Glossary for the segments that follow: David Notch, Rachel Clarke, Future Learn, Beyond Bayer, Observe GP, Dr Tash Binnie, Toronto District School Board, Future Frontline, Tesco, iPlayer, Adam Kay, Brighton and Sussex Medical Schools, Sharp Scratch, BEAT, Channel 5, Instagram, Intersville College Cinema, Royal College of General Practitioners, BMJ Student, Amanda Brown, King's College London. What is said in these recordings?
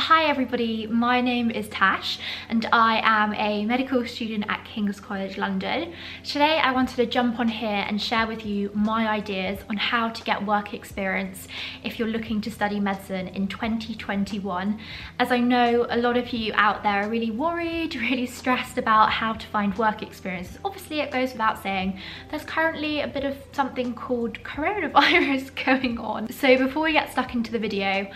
Hi everybody, my name is Tash and I am a medical student at King's College London. Today I wanted to jump on here and share with you my ideas on how to get work experience if you're looking to study medicine in 2021, as I know a lot of you out there are really worried, really stressed about how to find work experience. Obviously it goes without saying, there's currently a bit of something called coronavirus going on. So before we get stuck into the video,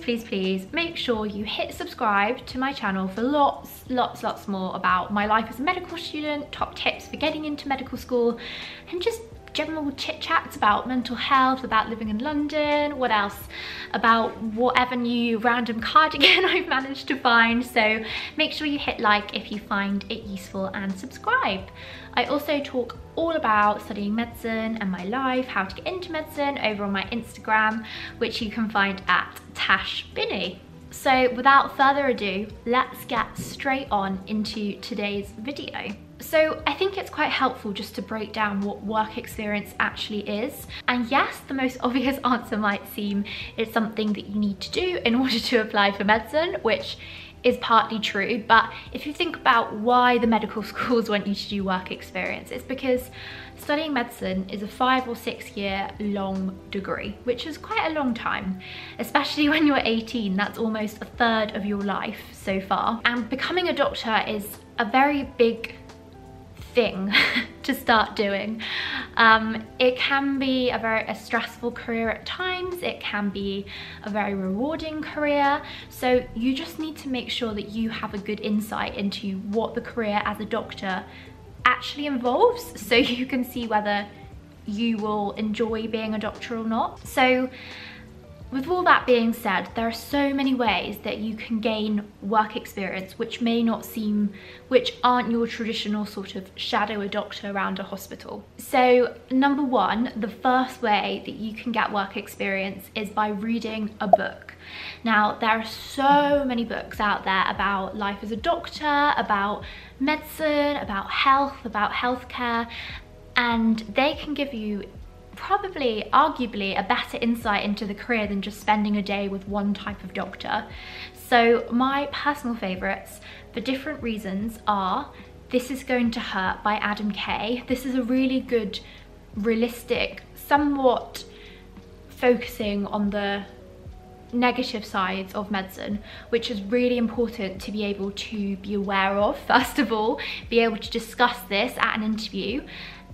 please make sure you hit subscribe to my channel for lots more about my life as a medical student, top tips for getting into medical school, and just general chit chats about mental health, about living in London, what else, about whatever new random cardigan I've managed to find. So make sure you hit like if you find it useful and subscribe. I also talk all about studying medicine and my life, how to get into medicine, over on my Instagram, which you can find at Tash Binnie. So without further ado, let's get straight on into today's video. So I think it's quite helpful just to break down what work experience actually is. And yes, the most obvious answer might seem it's something that you need to do in order to apply for medicine, which is partly true, but if you think about why the medical schools want you to do work experience, it's because studying medicine is a 5 or 6 year long degree, which is quite a long time, especially when you're 18. That's almost a third of your life so far. And becoming a doctor is a very big thing to start doing. It can be a stressful career at times, it can be a very rewarding career, so you just need to make sure that you have a good insight into what the career as a doctor actually involves, so you can see whether you will enjoy being a doctor or not. So with all that being said, there are so many ways that you can gain work experience which aren't your traditional sort of shadow a doctor around a hospital. So number one, the first way that you can get work experience is by reading a book. Now, there are so many books out there about life as a doctor, about medicine, about health, about healthcare, and they can give you probably, arguably, a better insight into the career than just spending a day with one type of doctor. So my personal favourites, for different reasons, are This Is Going to Hurt by Adam Kay. This is a really good, realistic, somewhat focusing on the negative sides of medicine, which is really important to be able to be aware of. First of all, be able to discuss this at an interview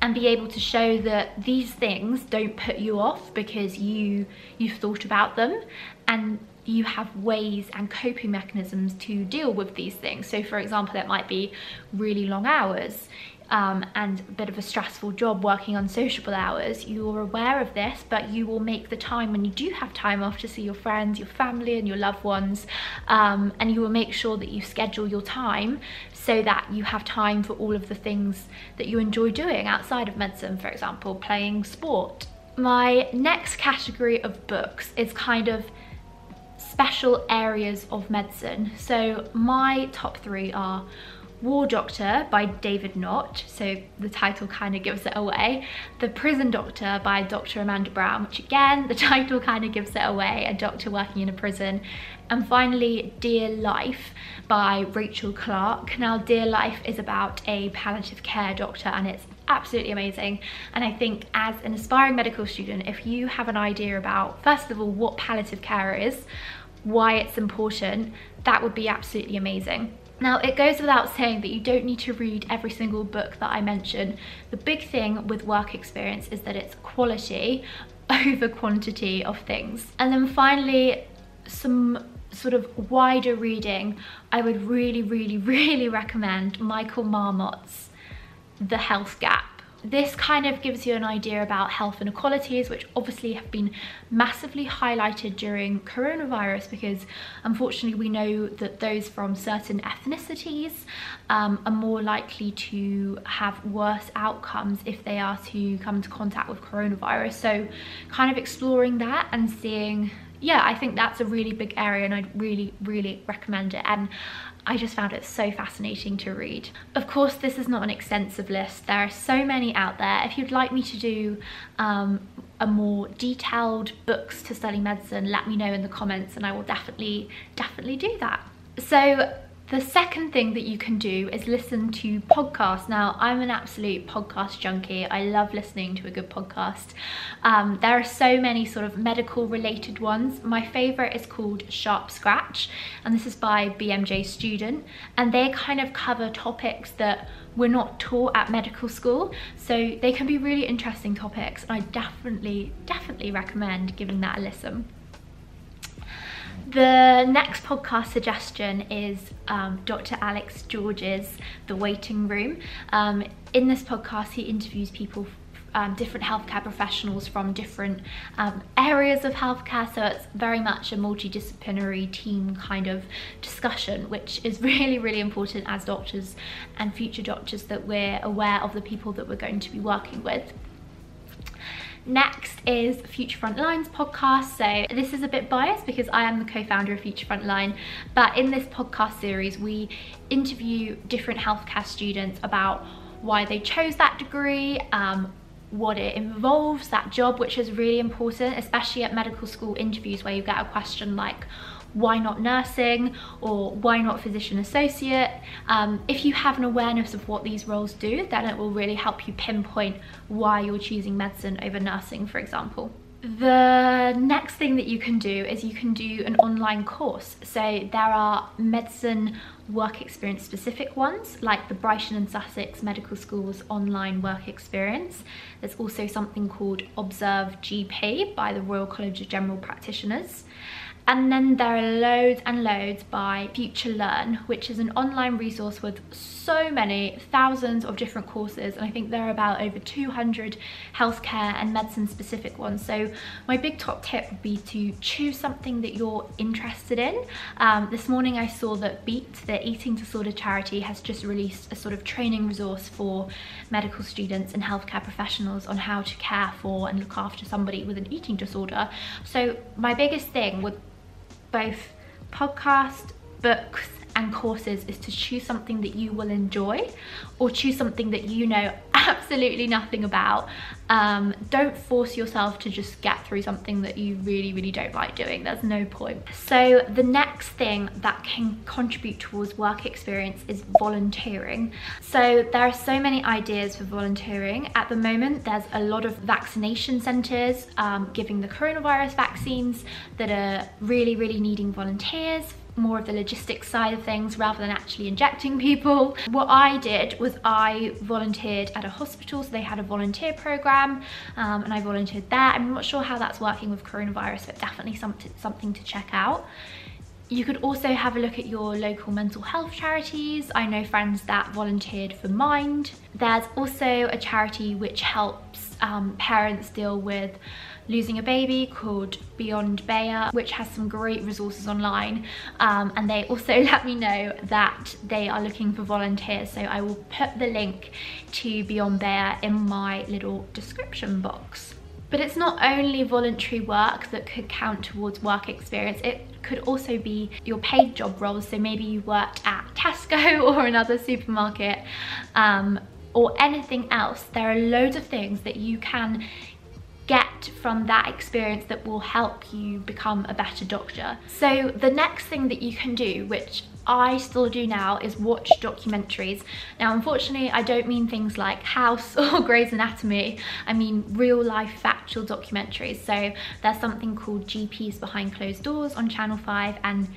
and be able to show that these things don't put you off because you've thought about them and you have ways and coping mechanisms to deal with these things. So for example, it might be really long hours and a bit of a stressful job, working unsociable hours. You're aware of this, but you will make the time when you do have time off to see your friends, your family and your loved ones, and you will make sure that you schedule your time so that you have time for all of the things that you enjoy doing outside of medicine, for example, playing sport. My next category of books is kind of special areas of medicine. So my top three are War Doctor by David Notch, so the title kind of gives it away. The Prison Doctor by Dr. Amanda Brown, which again, the title kind of gives it away, a doctor working in a prison. And finally, Dear Life by Rachel Clarke. Now, Dear Life is about a palliative care doctor and it's absolutely amazing. And I think as an aspiring medical student, if you have an idea about, first of all, what palliative care is, why it's important, that would be absolutely amazing. Now, it goes without saying that you don't need to read every single book that I mention. The big thing with work experience is that it's quality over quantity of things. And then finally, some sort of wider reading. I would really recommend Michael Marmot's The Health Gap. This kind of gives you an idea about health inequalities, which obviously have been massively highlighted during coronavirus, because unfortunately we know that those from certain ethnicities are more likely to have worse outcomes if they are to come into contact with coronavirus. So kind of exploring that and seeing, yeah, I think that's a really big area and I'd really recommend it. And I just found it so fascinating to read. Of course, this is not an extensive list. There are so many out there. If you'd like me to do a more detailed books to study medicine, let me know in the comments and I will definitely do that. So the second thing that you can do is listen to podcasts. Now, I'm an absolute podcast junkie. I love listening to a good podcast. There are so many sort of medical related ones. My favorite is called Sharp Scratch, and this is by BMJ Student. And they kind of cover topics that we're not taught at medical school. So they can be really interesting topics. I definitely recommend giving that a listen. The next podcast suggestion is Dr. Alex George's The Waiting Room. In this podcast, he interviews people, different healthcare professionals from different areas of healthcare. So it's very much a multidisciplinary team kind of discussion, which is really important as doctors and future doctors, that we're aware of the people that we're going to be working with. Next is Future Frontline's podcast. So this is a bit biased because I am the co-founder of Future Frontline, but in this podcast series, we interview different healthcare students about why they chose that degree, what it involves, that job, which is really important, especially at medical school interviews where you get a question like, why not nursing, or why not physician associate? If you have an awareness of what these roles do, then it will really help you pinpoint why you're choosing medicine over nursing, for example. The next thing that you can do is you can do an online course. So there are medicine work experience specific ones, like the Brighton and Sussex Medical Schools online work experience. There's also something called Observe GP by the Royal College of General Practitioners. And then there are loads and loads by Future Learn, which is an online resource with so many thousands of different courses. And I think there are about over 200 healthcare and medicine specific ones. So my big top tip would be to choose something that you're interested in. This morning I saw that BEAT, the eating disorder charity, has just released a sort of training resource for medical students and healthcare professionals on how to care for and look after somebody with an eating disorder. So my biggest thing would both podcast, books and courses is to choose something that you will enjoy, or choose something that you know absolutely nothing about. Don't force yourself to just get through something that you really don't like doing. There's no point. So the next thing that can contribute towards work experience is volunteering. So there are so many ideas for volunteering. At the moment, there's a lot of vaccination centres giving the coronavirus vaccines that are really needing volunteers. More of the logistics side of things rather than actually injecting people. What I did was I volunteered at a hospital, so they had a volunteer program, and I volunteered there. I'm not sure how that's working with coronavirus, but definitely something to check out. You could also have a look at your local mental health charities. I know friends that volunteered for Mind. There's also a charity which helps parents deal with losing a baby called Beyond Bayer, which has some great resources online, and they also let me know that they are looking for volunteers, so I will put the link to Beyond Bayer in my little description box. But it's not only voluntary work that could count towards work experience, it could also be your paid job roles. So maybe you worked at Tesco or another supermarket, or anything else. There are loads of things that you can get from that experience that will help you become a better doctor. So the next thing that you can do, which I still do now, is watch documentaries. Now, unfortunately, I don't mean things like House or Grey's Anatomy. I mean real life factual documentaries. So there's something called GPs Behind Closed Doors on Channel 5, and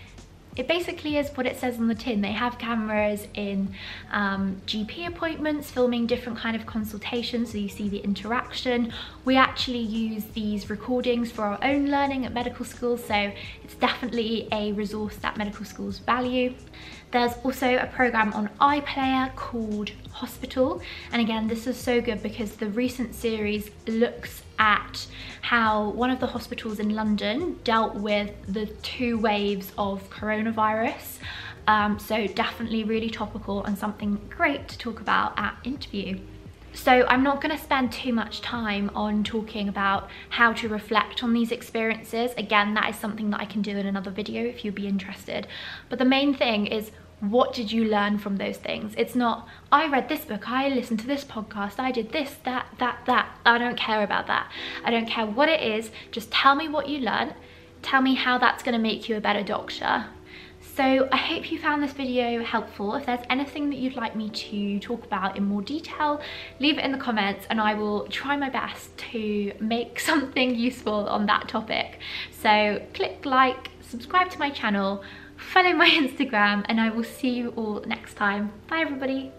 it basically is what it says on the tin. They have cameras in GP appointments, filming different kind of consultations, so you see the interaction. We actually use these recordings for our own learning at medical school, so it's definitely a resource that medical schools value. There's also a program on iPlayer called Hospital, and again, this is so good because the recent series looks at how one of the hospitals in London dealt with the 2 waves of coronavirus. So definitely really topical and something great to talk about at interview. So I'm not going to spend too much time on talking about how to reflect on these experiences. Again, that is something that I can do in another video if you'd be interested. But the main thing is what did you learn from those things? It's not, I read this book, I listened to this podcast, I did this, that. I don't care about that. I don't care what it is. Just tell me what you learned. Tell me how that's going to make you a better doctor. So I hope you found this video helpful. If there's anything that you'd like me to talk about in more detail, leave it in the comments and I will try my best to make something useful on that topic. So click like, subscribe to my channel, follow my Instagram, and I will see you all next time. Bye everybody.